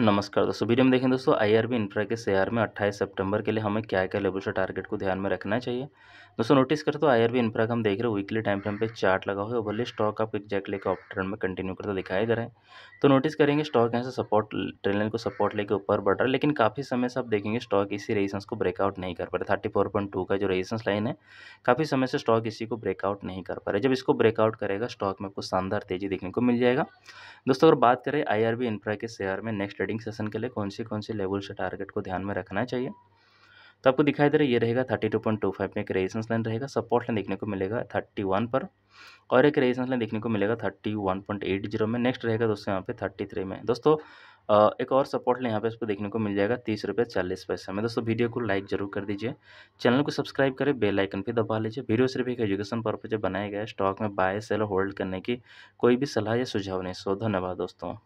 नमस्कार दोस्तों, वीडियो में देखें दोस्तों आईआरबी इंफ्रा के शेयर में 28 सितंबर के लिए हमें क्या क्या लेवल से टारगेट को ध्यान में रखना चाहिए। दोस्तों नोटिस करते हो आईआरबी इंफ्रा का हम देख रहे हो वीकली टाइम फ्रेम पे चार्ट लगा हुआ है और भले स्टॉक आप एग्जैक्ट लेकर अप ट्रेंड में कंटिन्यू करते दिखाई दे रहे हैं। तो नोटिस करेंगे स्टॉक यहाँ से सपोर्ट ट्रेंड लाइन को सपोर्ट लेकर ऊपर बढ़ रहा है, लेकिन काफ़ी समय से आप देखेंगे स्टॉक इसी रेजिस्टेंस को ब्रेकआउट नहीं कर पा रहे। 34.2 का जो रेजिस्टेंस लाइन है, काफ़ी समय से स्टॉक इसी को ब्रेकआउट नहीं कर पा रहे। जब इसको ब्रेकआउट करेगा स्टॉक में आपको शानदार तेजी देखने को मिल जाएगा। दोस्तों अगर बात करें आईआरबी इंफ्रा के शेयर में नेक्स्ट ट्रेडिंग सेशन के लिए कौन सी लेवल से टारगेट को ध्यान में रखना चाहिए, तो आपको दिखाई दे रहा है ये रहेगा 32.25 में एक रेजिस्टेंस लाइन रहेगा, सपोर्ट लाइन देखने को मिलेगा 31 पर और एक रेजिस्टेंस लाइन देखने को मिलेगा 31.80 में। नेक्स्ट रहेगा दोस्तों यहाँ पे 33 में। दोस्तों एक और सपोर्ट लाइन यहाँ पे इसको देखने को मिल जाएगा ₹30.40 में। दोस्तों वीडियो को लाइक जरूर कर दीजिए, चैनल को सब्सक्राइब करें, बेल आइकन भी दबा लीजिए। वीडियो सिर्फ एक एजुकेशन पर्पज से बनाया गया है, स्टॉक में बाय सेल होल्ड करने की कोई भी सलाह या सुझाव नहीं। सो धन्यवाद दोस्तों।